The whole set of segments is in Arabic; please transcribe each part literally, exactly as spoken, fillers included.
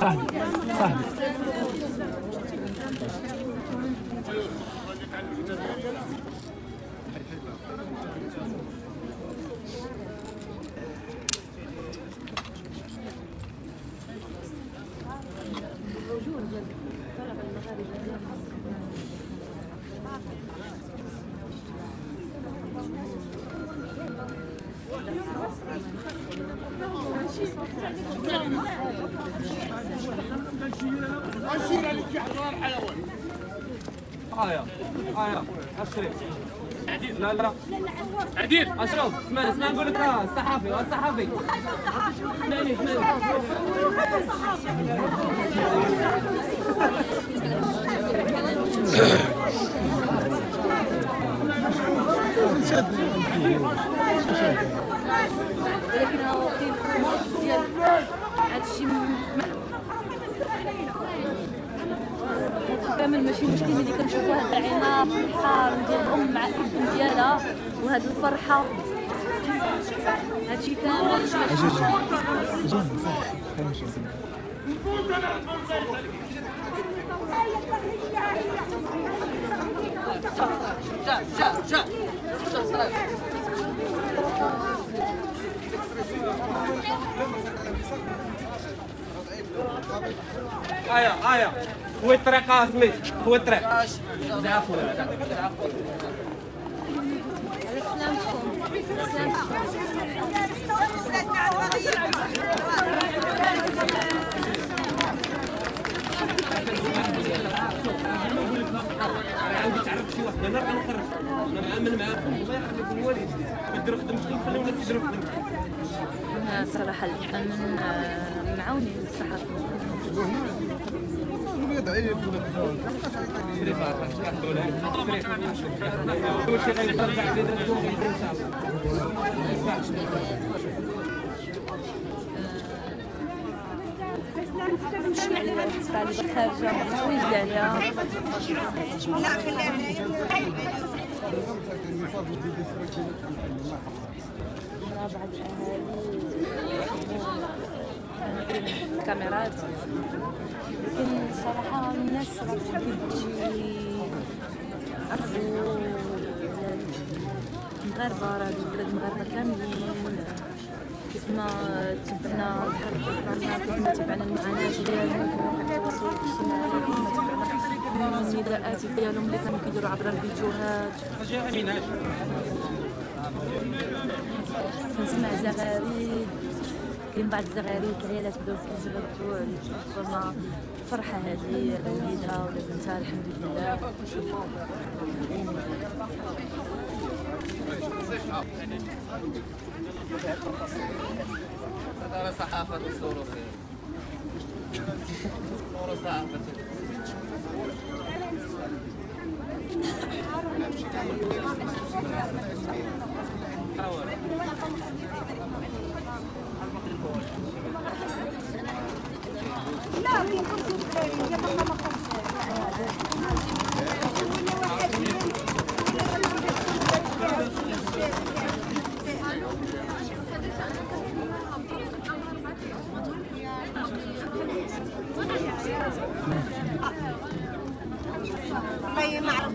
صاحبي صاحبي عشيرة اللي تحضر الحيوان. آية آية عشرين. عديد لا لا. عديد أشرب اسمعني اسمعني نقول لك آه الصحافي آه الصحافي. اسمعني اسمعني. ولكن هو كاين الموقف ديال هادشي كامل ماشي مشكل ملي كنشوفو هاد العناق والحار ديال الام مع الابن ديالها وهاد الفرحه هادشي كامل جا جا جا آية آية خوي الطريق اسمي خوي الطريق عفوا عفوا انا كنخرج انا معامل معاكم الله يخليكم الوالد كدير خدمتكم خليهم ولا تجرب خدمتكم صراحه الامن معاونين الصحافه البيض عليك كاميرات لكن صراحة الناس غتحب تجي أرضو المغاربة راه البلاد المغاربة كاملين كيفما تبعنا كيفما تبعنا المعاناة ديالهم كيفما التواصل الاجتماعي النداءات ديالهم اللي كانوا كيديروا عبر الفيديوهات كنسمع زغاريد كاين بعض الزغاريد العيالات بداو كيزغرتو زعما الفرحة هادي وليدها ولا بنتها الحمد لله هذا صحافة الصورة صحافة لا مين كنتو بخير يا ماما ما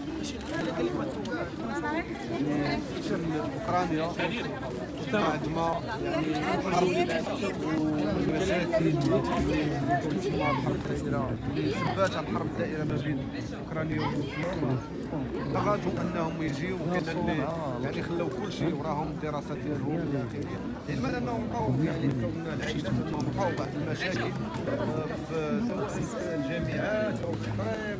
أوكرانيا بعد ما يعني والمشاكل اللي سبات الحرب الدائرة ما بين أوكرانيا وروسيا ضغطهم أنهم يجيو وكذا اللي يعني خلاو كل شيء وراهم الدراسات ديالهم إلى آخره، علما أنهم بقاو يعني كون العائلات ديالهم بقاو بعض المشاكل سواء في الجامعات أو في الطريق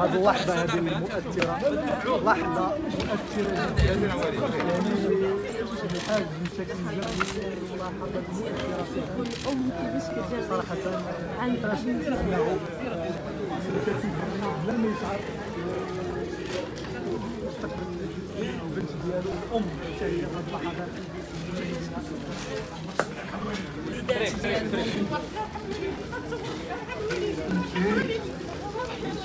هذه اللحظة هذه المؤثرة لحظة مؤثرة يعني هذه بشكل جميل ملاحظة مؤثرة كل أم كيفاش صراحة عندها لم يشعر مستقبل البنت ديالو الأم حتى هي هذه اللحظات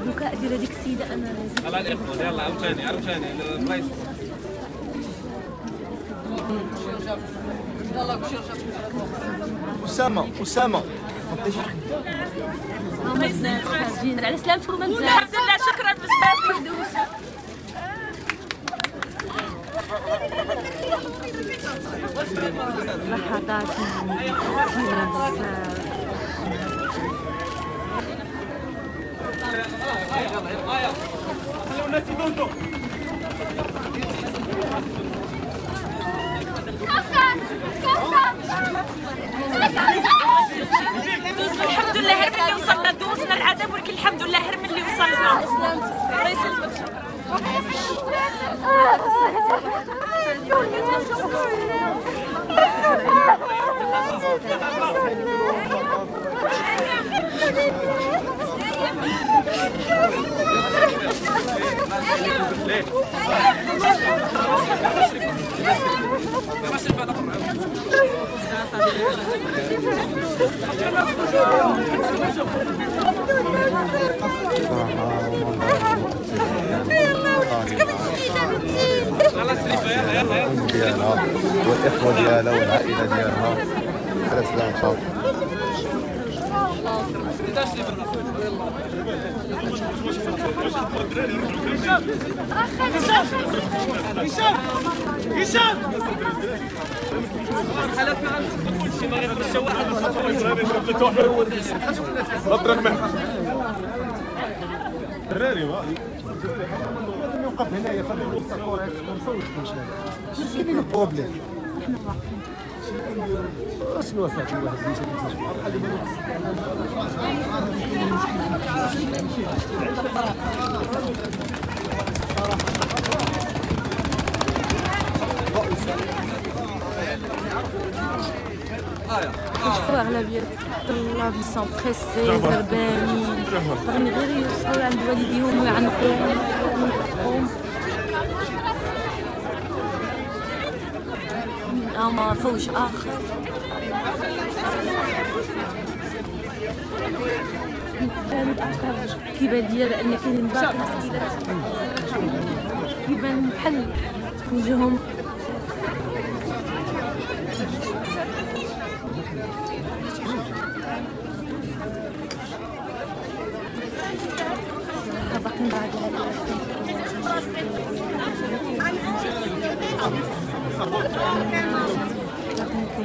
البكاء ديال هذيك السيدة أنا لازم يلاه الإخوة يلاه عاوتاني عاوتاني البلايص أسامة أسامة ما يزال خارجين على سلامتكم الحمد لله شكرا بزاف لحظات الحمد لله هر ملي وصلنا دوزنا العذاب ولكن الحمد لله هر ملي وصلنا الله يسلمك والإخوة ديالها والعائلة ديالها على سلامتها. وقف هنايا في هذا الوسط كوريك ونصوتكم شويه. كاين البروبليم. نحن واقفين. شنو صافي واحد اللي جاي كنشوفوا اغلبيه الطلاب سون بريسي زربانين بغيو غير يوصلوا عند والديهم ويعنقوهم. أما فوج آخر كيبان ديال أن كاين باقي كيبان بحال وجههم باقي بعد ممكن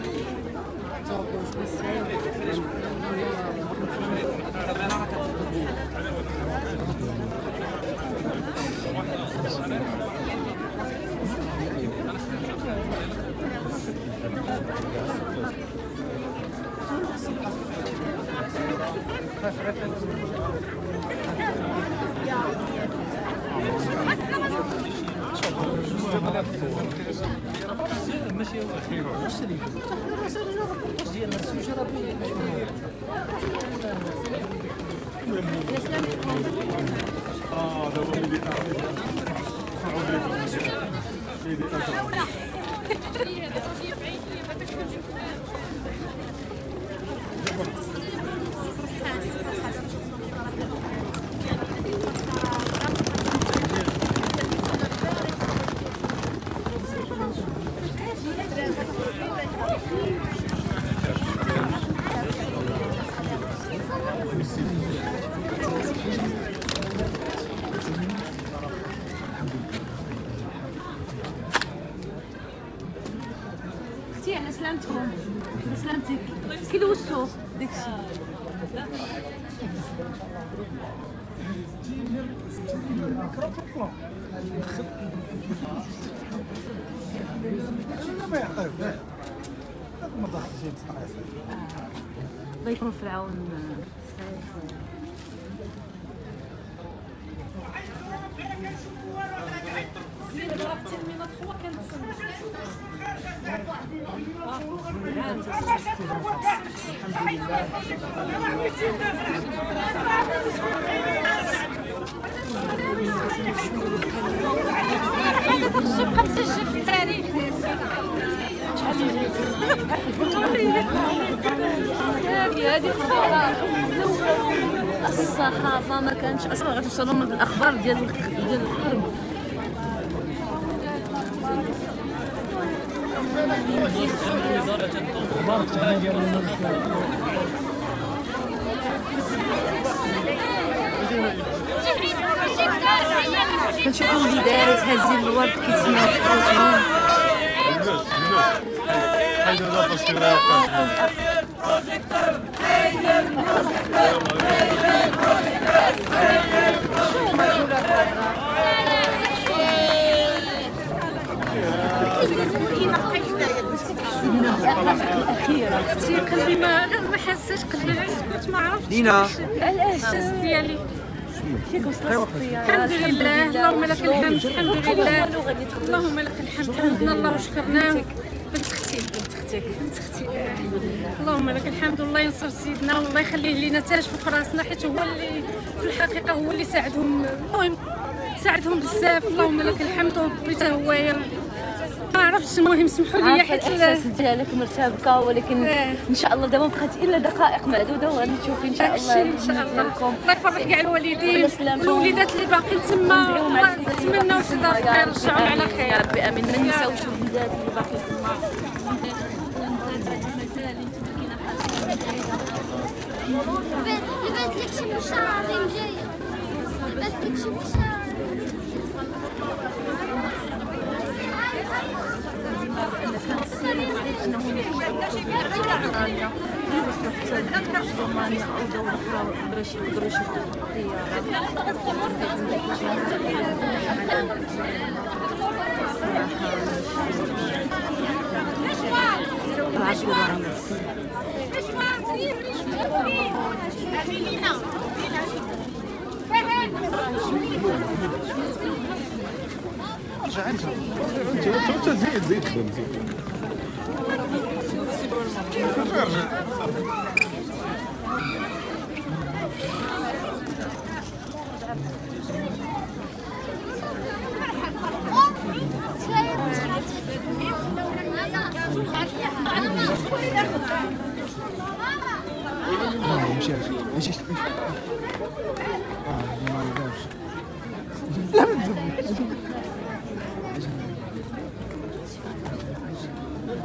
تهضروا شويه صعيب ماشي هو خير واش اللي واش اللي الرقص ديالنا السوجه راه بيه اه دابا اللي تعرف اختي على سلامتكم على سلامتك كي دوزتو داكشي الله يكون في العون الصحافة ما كانتش أصلا غتوصلهم من الأخبار ديال ديال الحرب. كنشوف الوليدات هازين الورد كيتسناو في حوضهم. اختي قلبي ما ما حاساش قلبي غير سكت ما عرفتش لينا الاحساس ديالي كيف وصلت الحمد لله اللهم لك الحمد الحمد لله اللهم لك الحمد حمدنا الله وشكرناه بنت اختي بنت اختي بنت اختي اللهم لك الحمد والله ينصر سيدنا والله يخليه لينا تاج فوق راسنا حيت هو اللي في الحقيقه هو اللي ساعدهم المهم ساعدهم بزاف اللهم لك الحمد وبغيته هو ما عرفتش المهم سمحوا لي حيت الاحساس ديالك مرتبكه ولكن آه. ان شاء الله دابا بقات الا دقائق معدوده وغنشوفي ان شاء الله ان شاء الله الله يفرح كاع الوالدين والوليدات اللي باقيين تما نتمناو شي دار خير نرجعهم على خير يا ربي امين ما نساوش الوليدات اللي باقيين تما بغيت لك شي بشاره عظيم جايه بغيت لك شي بشاره أنا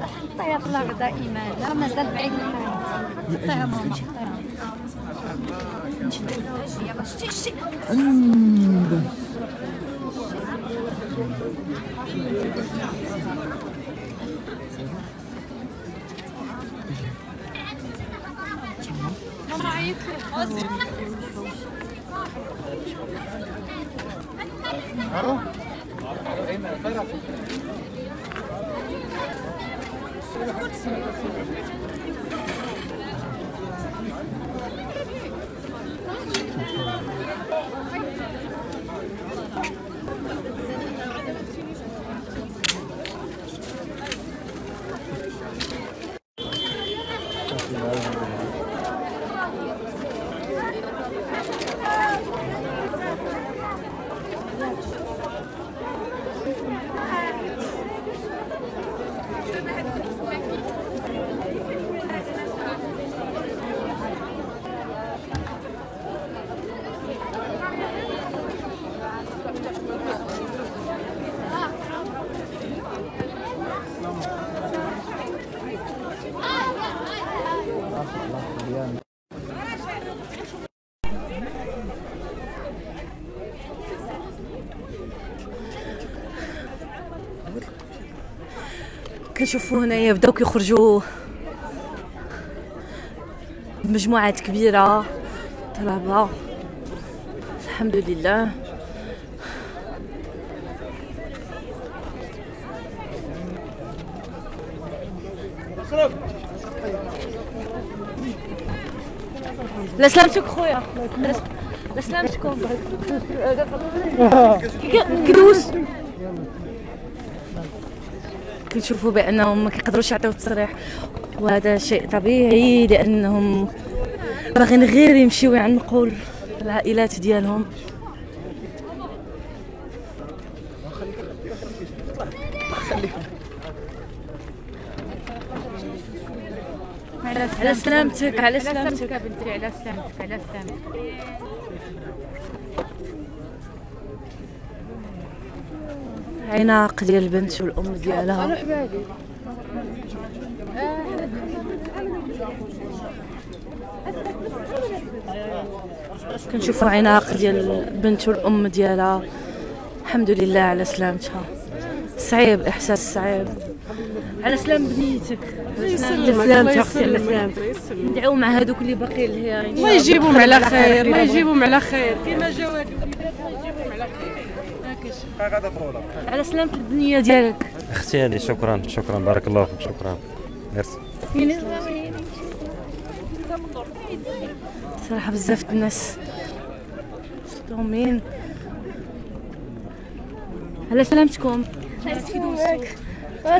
حطيها في الأرض دائما، راه مازال بعيد الحال، حطيها ماما حطيها. كنشوفوا هنايا بداو كيخرجوا مجموعات كبيره طلبه، الحمد لله. لا سلامتك خويا، لا سلامتكم. كدوز كيشوفوا بانهم ما كيقدروش يعطيو التصريح، وهذا شيء طبيعي لانهم باغيين غير يمشيو يعنقوا العائلات ديالهم. على سلامتك، على سلامتك يا بنتي، على سلامتك، على سلامتك. عناق ديال البنت والام ديالها. كنشوفوا عناق ديال البنت والام ديالها، الحمد لله على سلامتها. صعيب، احساس صعيب. على سلام بنيتك، على سلام اختي، على سلام. ندعيو مع هذوك اللي باقيين لهيا، الله يجيبهم على خير، الله يجيبهم على خير كما جاو هاد الوليدات، الله يجيبهم على خير. على سلامة البنية ديالك اختي هذه. شكرا، شكرا، بارك الله فيك، شكرا، ميرسي. صراحة بزاف د الناس صدومين. على سلامتكم.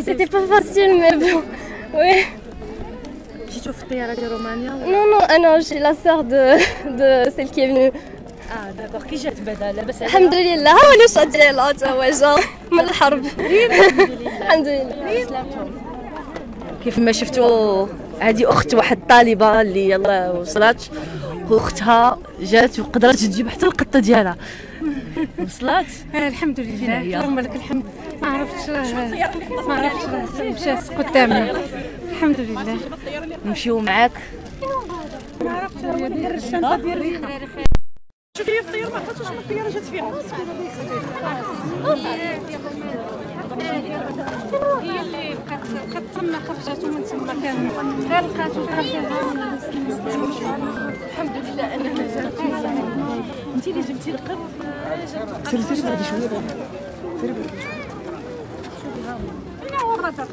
سيتي با فاسيل مي بون. وي جيتو في الطيارة ديال رومانيا؟ نو نو، أنا جي لا سور دو دو سيل كي فيني. اه دابا كي جات بعدا لاباس؟ الحمد لله، ها وانا شاد ليلة تا هو جا من الحرب. الحمد لله. كيف ما شفتوا هذه اخت واحد الطالبه اللي يلاه وصلات، واختها جات وقدرت تجيب حتى القطه ديالها وصلات. الحمد لله، اللهم لك الحمد. ما عرفتش ما عرفتش مشات قدامنا، الحمد لله. نمشيو معاك. ما عرفتش ديال الشنطه ديال الريحه. شوفي الطياره ما عرفتش شنو الطياره جات فيها. هي اللي بقات بقات تما، خرجاتو من تما كان غير لقاتو الحمد لله. انا انت اللي جبتي القرد، سلسلتي غادي شويه سيري بالك. شوفيها انا ورطت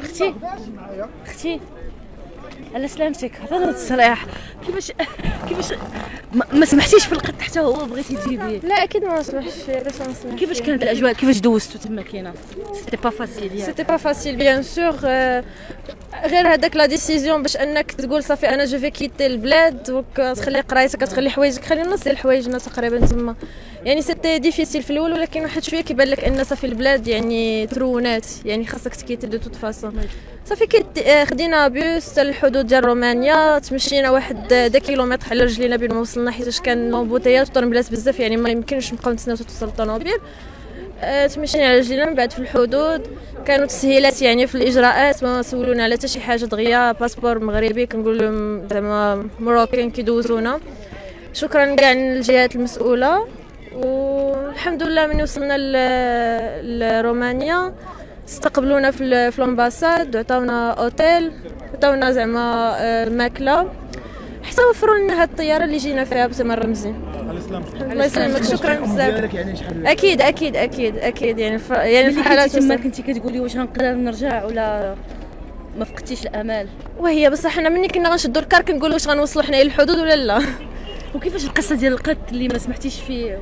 اختي اختي. على سلامتك، عطانا التصريح. كيفاش كيفاش ما سمحتيش في القط حتى هو بغيتي تجيبيه؟ لا اكيد ما سمحتش، علاش ما نسمحش. كيفاش كانت الاجواء، كيفاش دوزتو تما كاينه؟ سيتي با فاسيل، سيتي با فاسيل بيان سور. غير هذاك لا ديسيزيون باش انك تقول صافي انا جو في كيتي البلاد، دوك تخلي قرايتك، تخلي حوايجك، خلي الناس ديال حوايجنا تقريبا تما. يعني سيتي ديفيسيل في الاول، ولكن واحد شويه كيبان لك ان صافي البلاد يعني ترونات، يعني خاصك تكيتي دو توت فاسون. صافي كي خدينا بوس حتى الحدود ديال رومانيا، تمشينا واحد دا كيلومتر على رجلينا بين ما وصلنا، حيتاش كان مبوطيات وطرمبلات بزاف، يعني ما يمكنش نبقاو نتسناو توصل الطوموبيل. تمشينا على رجلينا. من بعد في الحدود كانوا تسهيلات يعني في الاجراءات، ما سولونا على حتى شي حاجه دغيا. باسبور مغربي كنقول لهم زعما مروكين كيدوزونا. شكرا كاع للجهات المسؤوله، والحمد لله من وصلنا لرومانيا استقبلونا في الامباساد، عطاونا اوتيل، عطاونا زعما ماكله، حتى وفروا لنا هاد الطياره اللي جينا فيها بثمن رمزي. الله يسلمك، شكرا بزاف. اكيد اكيد اكيد اكيد يعني ف... يعني في حالات تما كنتي كتقولي واش غنقدر نرجع ولا ما فقدتيش الامال؟ وهي بصح حنا ملي كنا غنشدوا الكار كنقولوا واش غنوصلوا حنايا للحدود ولا لا. وكيفاش القصه ديال القتل اللي ما سمحتيش فيه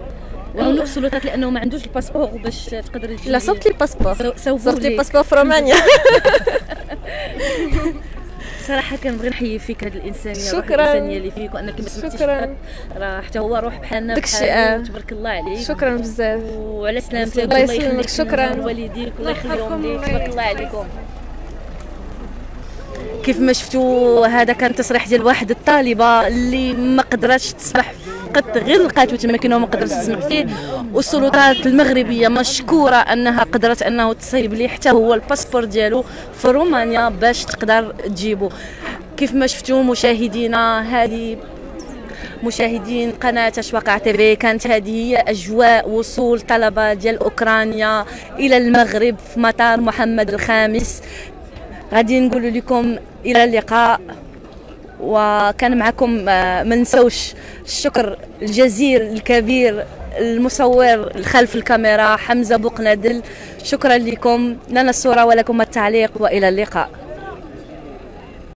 وعاونوك السلطات لانه ما عندوش الباسبور باش تقدري؟ لا صوبت لي الباسبور، صوبت لي الباسبور في رومانيا. صراحه كنبغي نحيي فيك هذه الانسانيه، روح الانسانيه اللي فيك، وانك ما سمحتيش لحد، راه حتى هو روح بحالنا بحالنا. تبارك الله عليك، شكرا بزاف وعلى سلامتك. الله يسلمك، شكرا لوالديك، الله يخليهم ليك، تبارك الله عليكم. كيف ما شفتوا هذا كان تصريح ديال واحد الطالبه اللي ما قدراتش تسمح، فقط غير لقاتو تمكنها وما قدرتش تسمح فيه. والسلطات المغربيه مشكوره انها قدرت انه تصيب ليه حتى هو الباسبور ديالو في رومانيا باش تقدر تجيبو. كيف ما شفتوا مشاهدينا، هذه مشاهدين قناة آش واقع تيفي، كانت هذه هي أجواء وصول طلبة ديال أوكرانيا إلى المغرب في مطار محمد الخامس. غادي نقول لكم إلى اللقاء، وكان معكم ما نسوش الشكر الجزيل الكبير المصور الخلف الكاميرا حمزة بوقنادل. شكرا لكم، لنا الصورة ولكم التعليق، وإلى اللقاء.